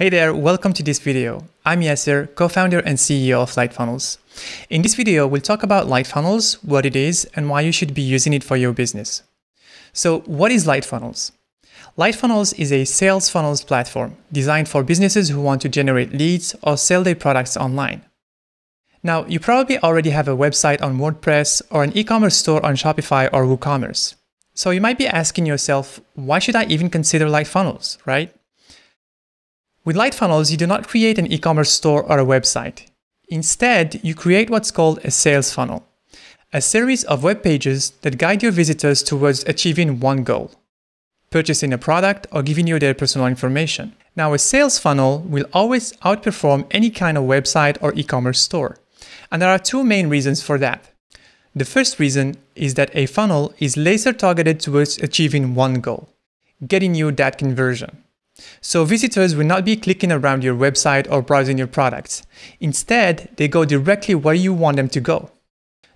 Hey there, welcome to this video. I'm Yasser, co-founder and CEO of LightFunnels. In this video, we'll talk about LightFunnels, what it is, and why you should be using it for your business. So what is LightFunnels? LightFunnels is a sales funnels platform designed for businesses who want to generate leads or sell their products online. Now, you probably already have a website on WordPress or an e-commerce store on Shopify or WooCommerce. So you might be asking yourself, why should I even consider LightFunnels, right? With LightFunnels, you do not create an e-commerce store or a website. Instead, you create what's called a sales funnel, a series of web pages that guide your visitors towards achieving one goal, purchasing a product or giving you their personal information. Now, a sales funnel will always outperform any kind of website or e-commerce store. And there are two main reasons for that. The first reason is that a funnel is laser targeted towards achieving one goal, getting you that conversion. So visitors will not be clicking around your website or browsing your products. Instead, they go directly where you want them to go.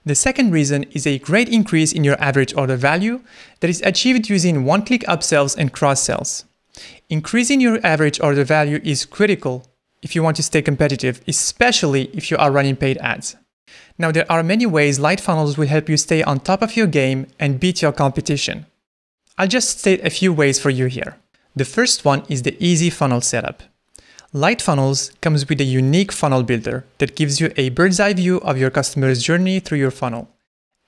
The second reason is a great increase in your average order value that is achieved using one-click upsells and cross-sells. Increasing your average order value is critical if you want to stay competitive, especially if you are running paid ads. Now, there are many ways LightFunnels will help you stay on top of your game and beat your competition. I'll just state a few ways for you here. The first one is the easy funnel setup. LightFunnels comes with a unique funnel builder that gives you a bird's eye view of your customer's journey through your funnel.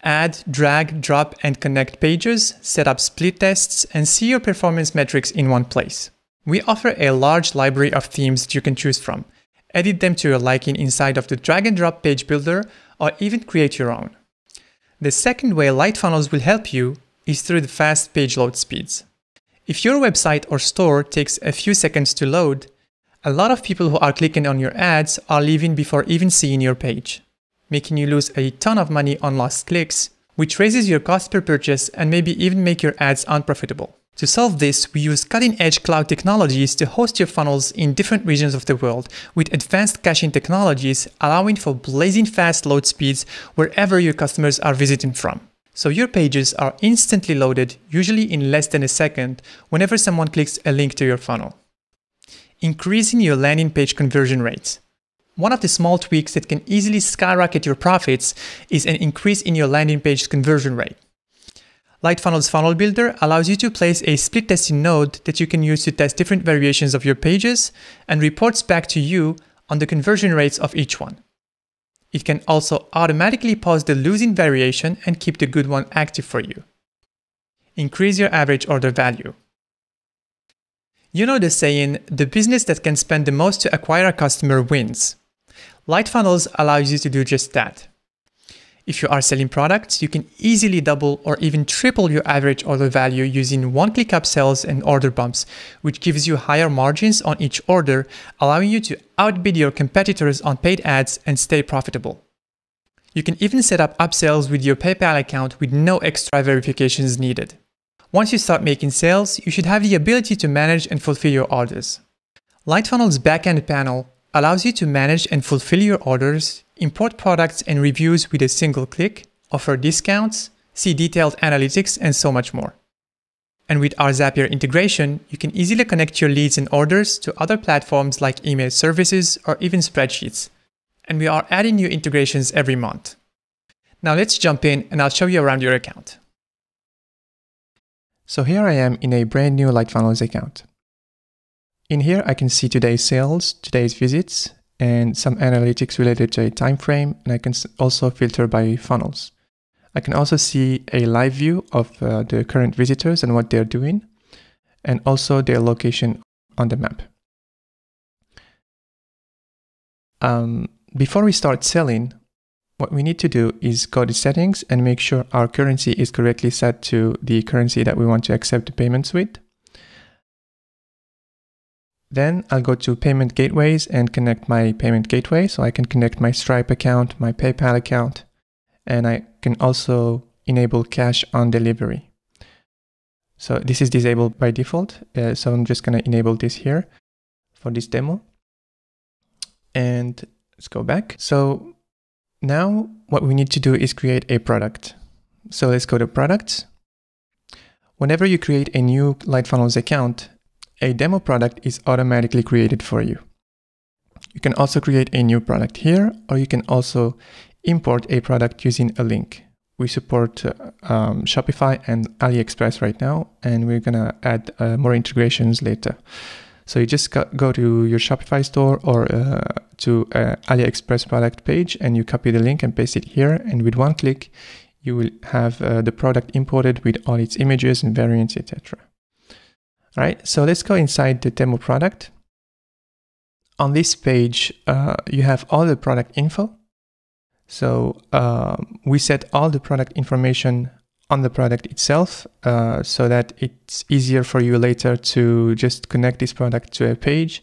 Add, drag, drop, and connect pages, set up split tests, and see your performance metrics in one place. We offer a large library of themes that you can choose from. Edit them to your liking inside of the drag and drop page builder, or even create your own. The second way LightFunnels will help you is through the fast page load speeds. If your website or store takes a few seconds to load, a lot of people who are clicking on your ads are leaving before even seeing your page, making you lose a ton of money on lost clicks, which raises your cost per purchase and maybe even make your ads unprofitable. To solve this, we use cutting-edge cloud technologies to host your funnels in different regions of the world with advanced caching technologies allowing for blazing fast load speeds wherever your customers are visiting from. So your pages are instantly loaded, usually in less than a second, whenever someone clicks a link to your funnel. Increasing your landing page conversion rates. One of the small tweaks that can easily skyrocket your profits is an increase in your landing page conversion rate. LightFunnels Funnel Builder allows you to place a split testing node that you can use to test different variations of your pages and reports back to you on the conversion rates of each one. It can also automatically pause the losing variation and keep the good one active for you. Increase your average order value. You know the saying, the business that can spend the most to acquire a customer wins. LightFunnels allows you to do just that. If you are selling products, you can easily double or even triple your average order value using one-click upsells and order bumps, which gives you higher margins on each order, allowing you to outbid your competitors on paid ads and stay profitable. You can even set up upsells with your PayPal account with no extra verifications needed. Once you start making sales, you should have the ability to manage and fulfill your orders. LightFunnels backend panel allows you to manage and fulfill your orders, import products and reviews with a single click, offer discounts, see detailed analytics, and so much more. And with our Zapier integration, you can easily connect your leads and orders to other platforms like email services or even spreadsheets. And we are adding new integrations every month. Now let's jump in and I'll show you around your account. So here I am in a brand new LightFunnels account. In here, I can see today's sales, today's visits, and some analytics related to a time frame, and I can also filter by funnels. I can also see a live view of the current visitors and what they're doing, and also their location on the map. Before we start selling, what we need to do is go to settings and make sure our currency is correctly set to the currency that we want to accept the payments with. Then I'll go to payment gateways and connect my payment gateway. So I can connect my Stripe account, my PayPal account, and I can also enable cash on delivery. So this is disabled by default. So I'm just going to enable this here for this demo. And let's go back. So now what we need to do is create a product. So let's go to products. Whenever you create a new LightFunnels account, a demo product is automatically created for you. You can also create a new product here, or you can also import a product using a link. We support Shopify and AliExpress right now, and we're gonna add more integrations later. So you just go to your Shopify store or to AliExpress product page, and you copy the link and paste it here. And with one click, you will have the product imported with all its images and variants, etc. All right, so let's go inside the demo product. On this page, you have all the product info. So we set all the product information on the product itself so that it's easier for you later to just connect this product to a page,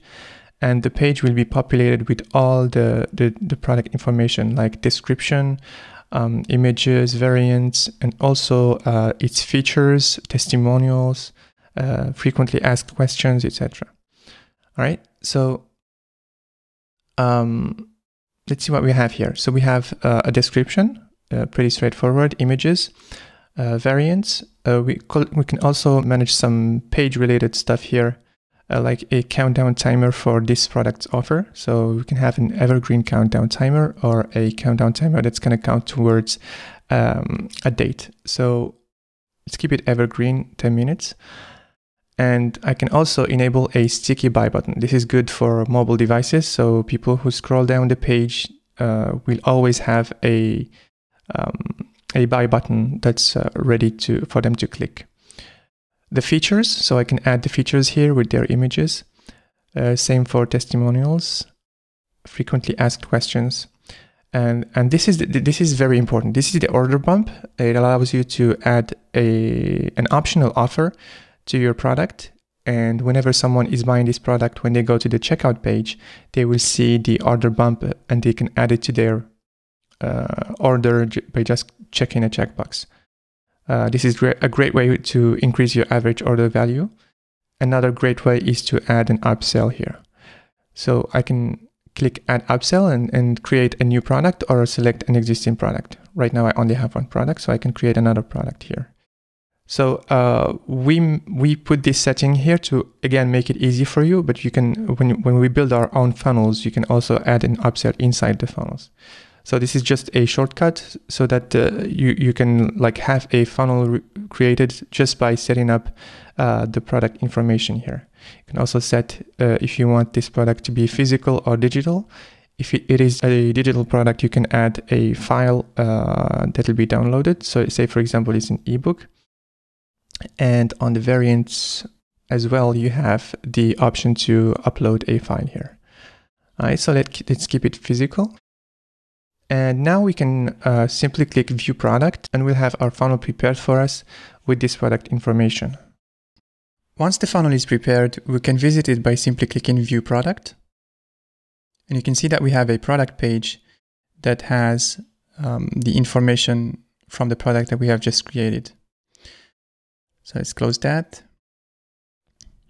and the page will be populated with all the product information like description, images, variants, and also its features, testimonials, frequently asked questions, etc. All right, so let's see what we have here. So we have a description, pretty straightforward, images, variants. We can also manage some page-related stuff here, like a countdown timer for this product's offer. So we can have an evergreen countdown timer or a countdown timer that's going to count towards a date. So let's keep it evergreen, 10 minutes. And I can also enable a sticky buy button. This is good for mobile devices, so people who scroll down the page will always have a buy button that's ready for them to click. The features, so I can add the features here with their images. Same for testimonials, frequently asked questions. And this is very important. This is the order bump. It allows you to add an optional offer to your product, and whenever someone is buying this product, when they go to the checkout page, they will see the order bump and they can add it to their order by just checking a checkbox. This is a great way to increase your average order value. Another great way is to add an upsell here. So I can click add upsell and create a new product or select an existing product. Right now I only have one product, so I can create another product here. So we put this setting here to, again, make it easy for you, but you can, when we build our own funnels, you can also add an upsell inside the funnels. So this is just a shortcut so that you can like have a funnel created just by setting up the product information here. You can also set if you want this product to be physical or digital. If it is a digital product, you can add a file that will be downloaded. So say, for example, it's an ebook. And on the variants as well, you have the option to upload a file here. All right, so let's keep it physical. And now we can simply click View Product, and we'll have our funnel prepared for us with this product information. Once the funnel is prepared, we can visit it by simply clicking View Product. And you can see that we have a product page that has the information from the product that we have just created. So let's close that.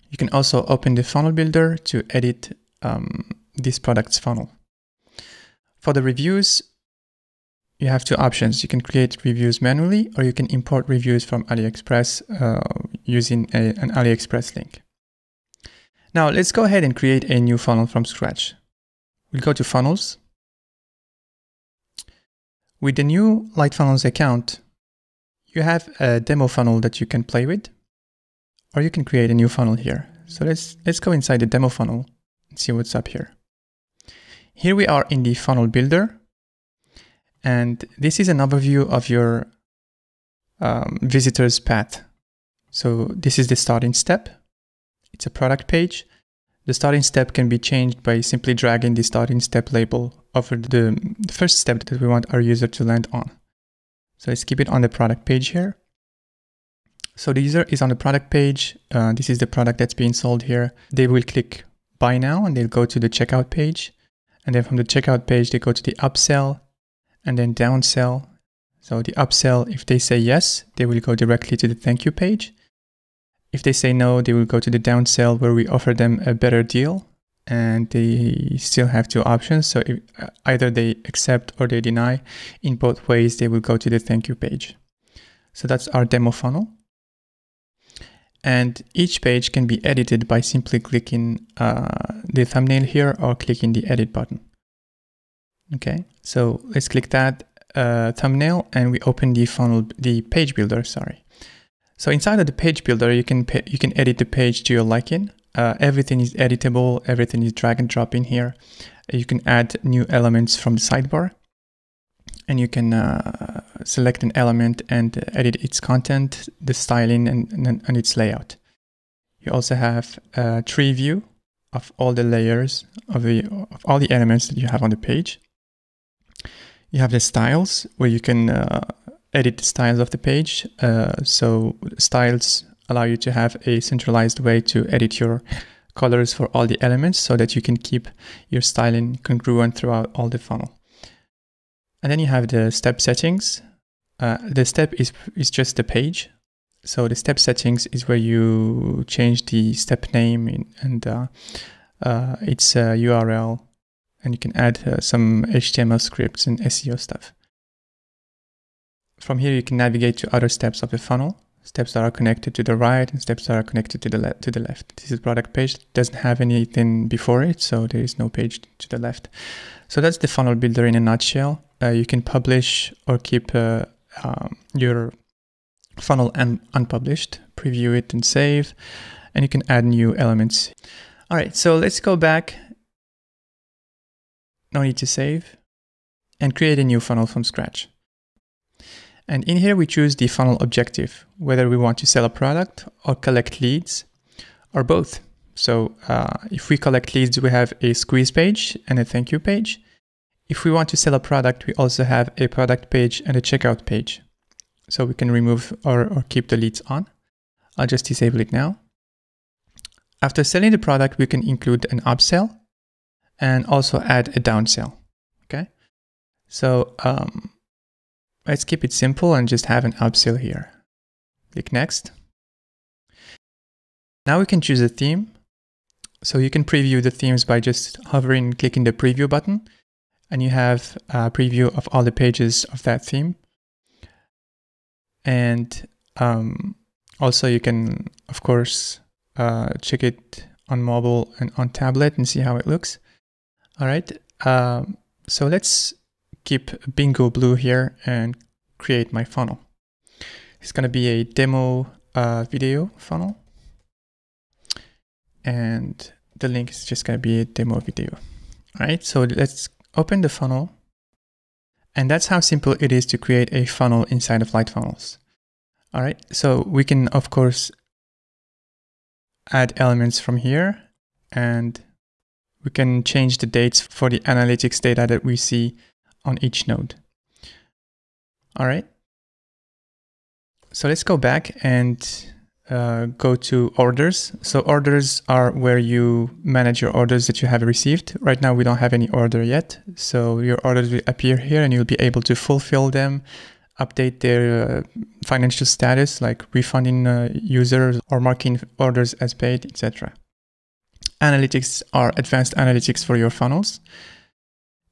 You can also open the funnel builder to edit this product's funnel. For the reviews, you have two options. You can create reviews manually, or you can import reviews from AliExpress using an AliExpress link. Now let's go ahead and create a new funnel from scratch. We'll go to Funnels. With the new LightFunnels account, you have a demo funnel that you can play with, or you can create a new funnel here. So let's go inside the demo funnel and see what's up here. Here we are in the funnel builder, and this is an overview of your visitor's path. So this is the starting step. It's a product page. The starting step can be changed by simply dragging the starting step label over the first step that we want our user to land on. So let's keep it on the product page here. So the user is on the product page. This is the product that's being sold here. They will click buy now, and they'll go to the checkout page. And then from the checkout page, they go to the upsell and then downsell. So the upsell, if they say yes, they will go directly to the thank you page. If they say no, they will go to the downsell, where we offer them a better deal. And they still have two options, so either they accept or they deny. In both ways, they will go to the thank you page. So that's our demo funnel. And each page can be edited by simply clicking the thumbnail here or clicking the edit button. Okay, so let's click that thumbnail and we open the funnel, the page builder, sorry. So inside of the page builder, you can edit the page to your liking. Everything is editable, everything is drag and drop in here. You can add new elements from the sidebar, and you can select an element and edit its content, the styling, and its layout. You also have a tree view of all the layers of all the elements that you have on the page. You have the styles, where you can edit the styles of the page. So styles allow you to have a centralized way to edit your colors for all the elements so that you can keep your styling congruent throughout all the funnel. And then you have the step settings. The step is just the page. So the step settings is where you change the step name and its URL, and you can add some HTML scripts and SEO stuff. From here, you can navigate to other steps of the funnel, steps that are connected to the right and steps that are connected to the left. This is product page, doesn't have anything before it, so there is no page to the left. So that's the funnel builder in a nutshell. You can publish or keep your funnel unpublished, preview it and save, and you can add new elements. All right, so let's go back, no need to save, and create a new funnel from scratch. And in here, we choose the funnel objective, whether we want to sell a product or collect leads or both. So if we collect leads, we have a squeeze page and a thank you page. If we want to sell a product, we also have a product page and a checkout page. So we can remove or keep the leads on. I'll just disable it now. After selling the product, we can include an upsell and also add a downsell. Okay, so let's keep it simple and just have an upsell here. Click next. Now we can choose a theme. So you can preview the themes by just hovering and clicking the preview button, and you have a preview of all the pages of that theme. And also you can, of course, check it on mobile and on tablet and see how it looks. All right, so let's keep bingo blue here and create my funnel. It's gonna be a demo video funnel. And the link is just gonna be a demo video. All right, so let's open the funnel. And that's how simple it is to create a funnel inside of LightFunnels. All right, so we can, of course, add elements from here, and we can change the dates for the analytics data that we see on each node. All right, so let's go back and go to orders. So orders are where you manage your orders that you have received. Right now we don't have any order yet, so your orders will appear here and you'll be able to fulfill them, update their financial status, like refunding users or marking orders as paid, etc. Analytics are advanced analytics for your funnels.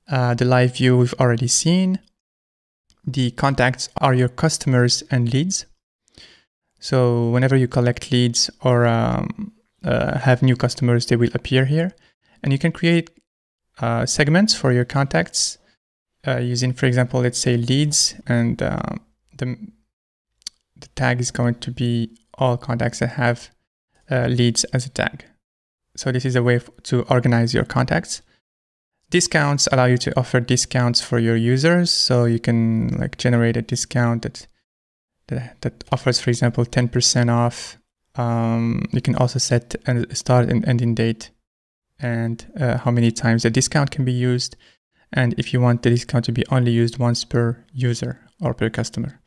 The live view we've already seen. The contacts are your customers and leads. So whenever you collect leads or have new customers, they will appear here. And you can create segments for your contacts using, for example, let's say leads, and the tag is going to be all contacts that have leads as a tag. So this is a way to organize your contacts. Discounts allow you to offer discounts for your users. So you can like generate a discount that offers, for example, 10% off. You can also set a start and ending date and how many times the discount can be used, and if you want the discount to be only used once per user or per customer.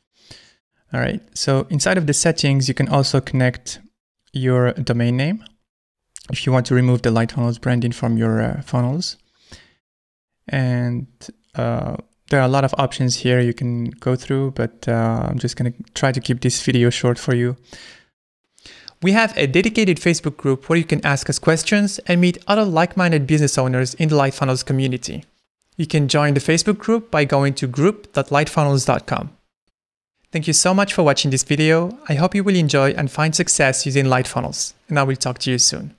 All right, so inside of the settings, you can also connect your domain name if you want to remove the LightFunnels branding from your funnels. And there are a lot of options here you can go through, but I'm just going to try to keep this video short for you. We have a dedicated Facebook group where you can ask us questions and meet other like-minded business owners in the LightFunnels community. You can join the Facebook group by going to group.lightfunnels.com. Thank you so much for watching this video. I hope you will enjoy and find success using LightFunnels, and I will talk to you soon.